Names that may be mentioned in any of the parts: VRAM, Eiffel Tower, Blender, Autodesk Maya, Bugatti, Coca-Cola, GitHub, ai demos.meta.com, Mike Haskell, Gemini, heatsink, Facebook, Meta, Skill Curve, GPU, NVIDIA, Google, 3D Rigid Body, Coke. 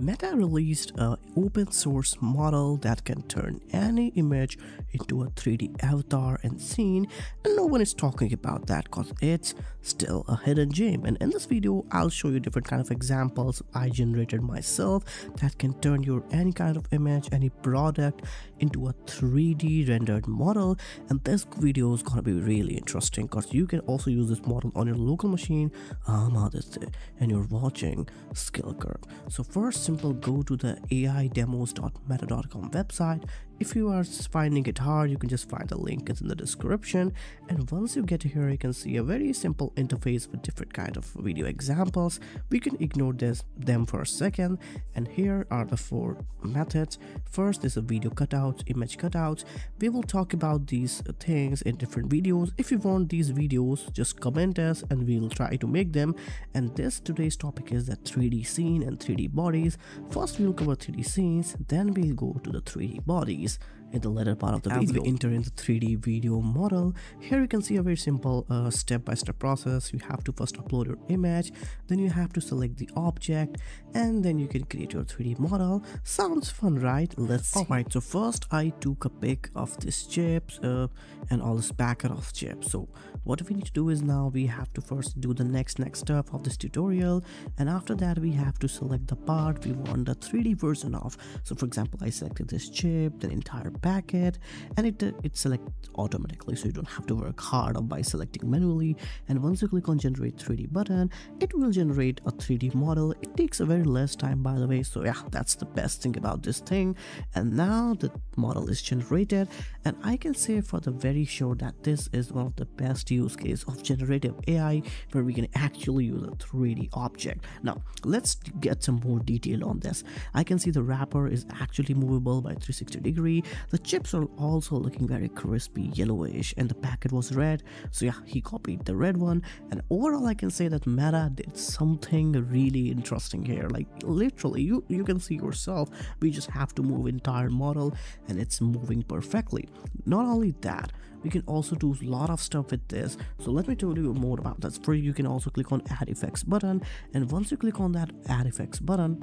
Meta released an open source model that can turn any image into a 3D avatar and scene, and no one is talking about that because it's still a hidden gem. And in this video, I'll show you different kind of examples I generated myself that can turn your any kind of image, any product into a 3D rendered model. And this video is going to be really interesting because you can also use this model on your local machine. And you're watching Skill Curve. So first, simple go to the ai demos.meta.com website. If you are finding it hard, you can just find the link, it's in the description. And once you get here, you can see a very simple interface with different kind of video examples. We can ignore them for a second. And here are the four methods. First is a video cutout, image cutouts. We will talk about these things in different videos. If you want these videos, just comment us and we'll try to make them. And today's topic is the 3D scene and 3D bodies. First we'll cover 3D scenes, then we'll go to the 3D bodies in the latter part of the video. As we enter into 3D video model, here you can see a very simple step-by-step process. You have to first upload your image, then you have to select the object, and then you can create your 3D model. Sounds fun, right? Let's see. Alright, so first I took a pic of this chips and all this packet of chips. So what we need to do is now we have to first do the next step of this tutorial, and after that we have to select the part we want the 3D version of. So for example, I selected this chip, then entire packet, and it selects automatically, so you don't have to work hard or by selecting manually. And once you click on generate 3D button, it will generate a 3D model. It takes a very less time, by the way, so yeah, that's the best thing about this thing. And now the model is generated, and I can say for the very sure that this is one of the best use case of generative AI, where we can actually use a 3D object. Now let's get some more detail on this. I can see the wrapper is actually movable by 360 degrees. The chips are also looking very crispy, yellowish, and the packet was red, so yeah, he copied the red one. And overall, I can say that Meta did something really interesting here. Like literally, you can see yourself, we just have to move entire model and it's moving perfectly. Not only that, we can also do a lot of stuff with this, so let me tell you more about that. For you can also click on add effects button, and once you click on that add effects button,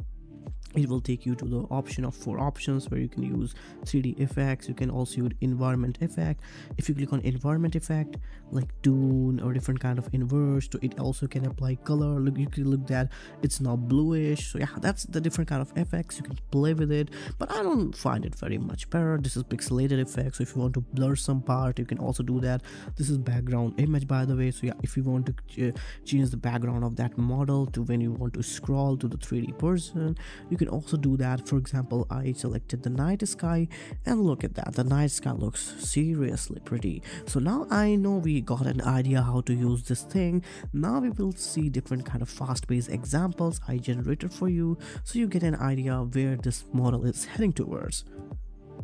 it will take you to the option of 4 options where you can use 3D effects. You can also use environment effect. If you click on environment effect like dune or different kind of inverse, so it also can apply color. Look, you can look that it's now bluish, so yeah, that's the different kind of effects. You can play with it, but I don't find it very much better. This is pixelated effects, so if you want to blur some part, you can also do that. This is background image, by the way, so yeah, if you want to change the background of that model to when you want to scroll to the 3D person, you can also do that. For example, I selected the night sky, and look at that, the night sky looks seriously pretty. So now I know we got an idea how to use this thing. Now we will see different kind of fast-paced examples I generated for you, so you get an idea where this model is heading towards.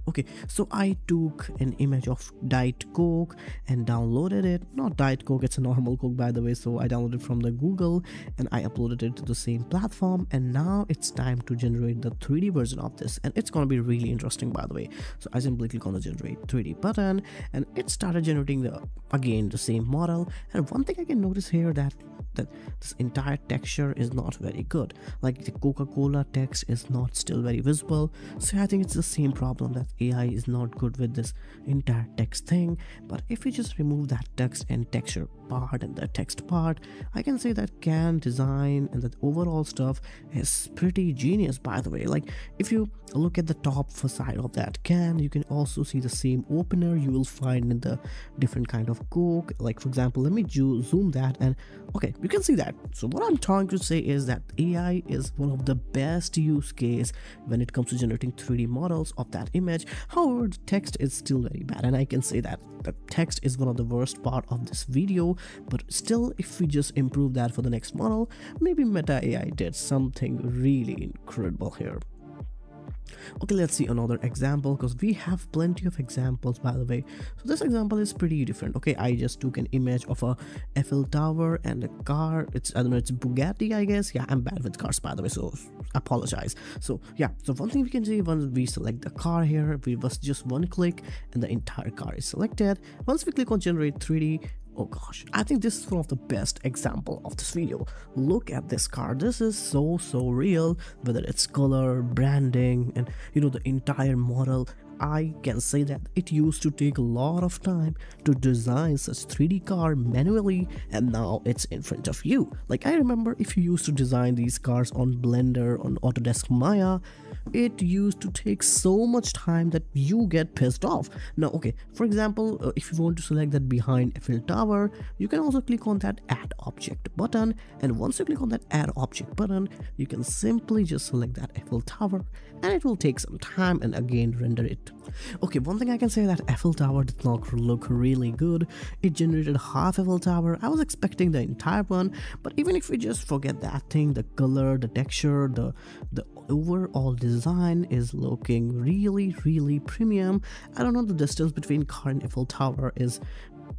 Okay, so I took an image of Diet Coke and downloaded it. Not Diet Coke, it's a normal Coke, by the way. So I downloaded from the Google and I uploaded it to the same platform. And now it's time to generate the 3D version of this, and it's going to be really interesting, by the way. So I simply click on the generate 3D button, and it started generating the same model. And one thing I can notice here that this entire texture is not very good. Like the Coca-Cola text is not still very visible. So I think it's the same problem that AI is not good with this entire text thing. But if we just remove that text and texture part and the text part, I can say that can design and that overall stuff is pretty genius, by the way. Like if you look at the top side of that can, you can also see the same opener you will find in the different kind of Coke. Like for example, let me zoom that, and okay, you can see that. So what I'm trying to say is that AI is one of the best use case when it comes to generating 3D models of that image. However, the text is still very bad, and I can say that the text is one of the worst part of this video. But still, if we just improve that for the next model, maybe Meta AI did something really incredible here. Okay, let's see another example, because we have plenty of examples, by the way. So this example is pretty different. Okay, I just took an image of a Eiffel Tower and a car. I don't know, it's Bugatti, I guess. Yeah, I'm bad with cars, by the way, so apologize. So yeah, so one thing we can see, once we select the car here, we was just one click and the entire car is selected. Once we click on generate 3D, Oh gosh, I think this is one of the best example of this video. Look at this car. This is so real, whether it's color, branding, and you know, the entire model. I can say that it used to take a lot of time to design such 3D car manually, and now it's in front of you. Like, I remember if you used to design these cars on Blender, on Autodesk Maya, it used to take so much time that you get pissed off. Now, okay, for example, if you want to select that behind Eiffel Tower, you can also click on that add object button, and once you click on that add object button, you can simply just select that Eiffel Tower, and it will take some time and again render it. Okay, one thing I can say that Eiffel Tower did not look really good. It generated half Eiffel Tower. I was expecting the entire one, but even if we just forget that thing, the color, the texture, the overall design is looking really premium. I don't know the distance between car and Eiffel Tower is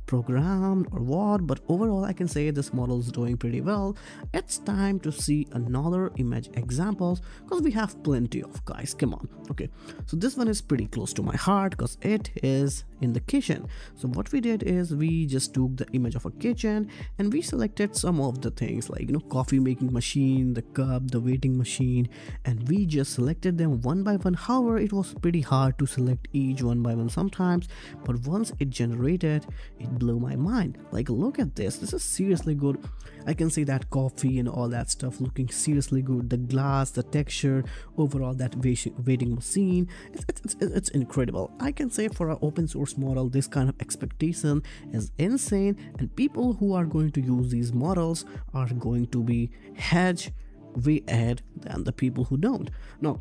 programmed or what, but overall I can say this model is doing pretty well. It's time to see another image examples, because we have plenty of, guys, come on. Okay, so this one is pretty close to my heart because it is in the kitchen. So what we did is we just took the image of a kitchen and we selected some of the things like, you know, coffee making machine, the cup, the waiting machine, and we just selected them one by one. However, it was pretty hard to select each one by one sometimes, but once it generated, it blew my mind. Like, look at this. This is seriously good. I can see that coffee and all that stuff looking seriously good. The glass, the texture, overall that waiting machine, it's incredible. I can say for an open source model, this kind of expectation is insane, and people who are going to use these models are going to be hedged way ahead than the people who don't. Now,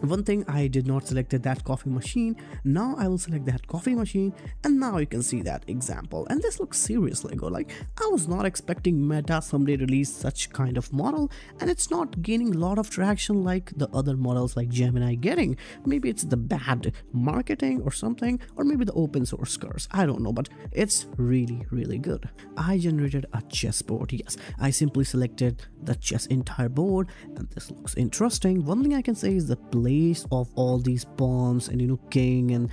one thing I did not selected that coffee machine. Now I will select that coffee machine, and now you can see that example, and this looks seriously good. Like, I was not expecting Meta someday release such kind of model, and it's not gaining a lot of traction like the other models like Gemini getting. Maybe it's the bad marketing or something, or maybe the open source curse, I don't know, but it's really good. I generated a chessboard. Yes, I simply selected the chess entire board, and this looks interesting. One thing I can say is the place of all these pawns and, you know, king, and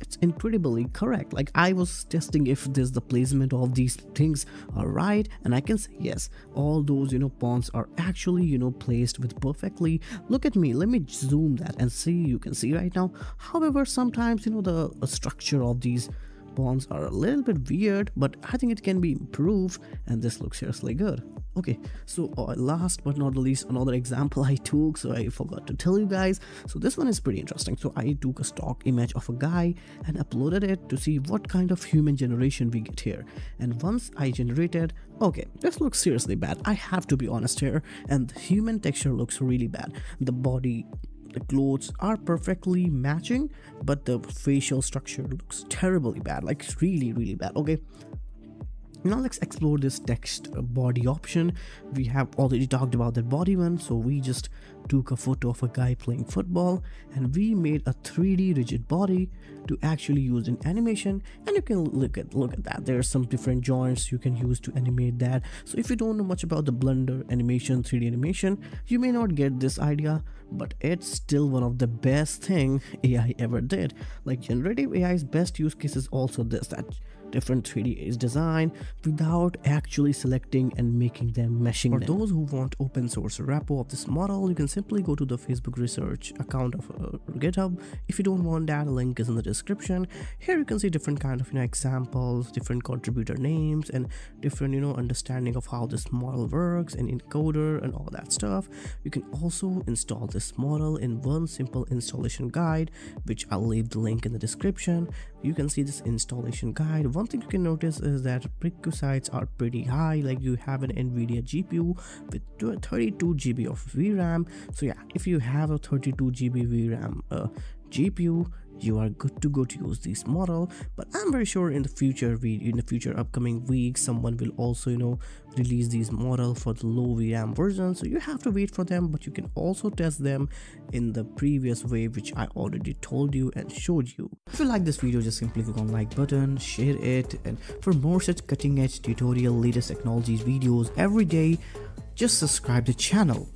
it's incredibly correct. Like, I was testing if the placement of these things are right, and I can say yes, all those, you know, pawns are actually, you know, placed with perfectly. Look at me, let me zoom that and see. You can see right now. However, sometimes, you know, the structure of these pawns are a little bit weird, but I think it can be improved, and this looks seriously good. Okay, so last but not least, another example I took, so I forgot to tell you guys. So this one is pretty interesting. So I took a stock image of a guy and uploaded it to see what kind of human generation we get here, and once I generated, okay, this looks seriously bad, I have to be honest here, and the human texture looks really bad. The body, the clothes are perfectly matching, but the facial structure looks terribly bad, like really bad. Okay, now let's explore this text body option. We have already talked about the body one, so we just took a photo of a guy playing football, and we made a 3D rigid body to actually use in animation. And you can look at that, there are some different joints you can use to animate that. So if you don't know much about the Blender animation, 3D animation, you may not get this idea, but it's still one of the best thing AI ever did. Like, generative AI's best use case is also this, that different 3D is design without actually selecting and making them meshing. For those who want open source repo of this model, you can simply go to the Facebook research account of GitHub. If you don't want that, link is in the description. Here you can see different kind of, you know, examples, different contributor names, and different, you know, understanding of how this model works and encoder and all that stuff. You can also install this model in one simple installation guide, which I'll leave the link in the description. You can see this installation guide. One thing you can notice is that prerequisites are pretty high, like you have an NVIDIA GPU with 32 GB of VRAM. So yeah, if you have a 32 GB VRAM GPU, you are good to go to use this model. But I'm very sure in the future, upcoming weeks, someone will also, you know, release these model for the low VRAM version, so you have to wait for them. But you can also test them in the previous way, which I already told you and showed you. If you like this video, just simply click on like button, share it, and for more such cutting edge tutorial, latest technologies videos every day, just subscribe the channel.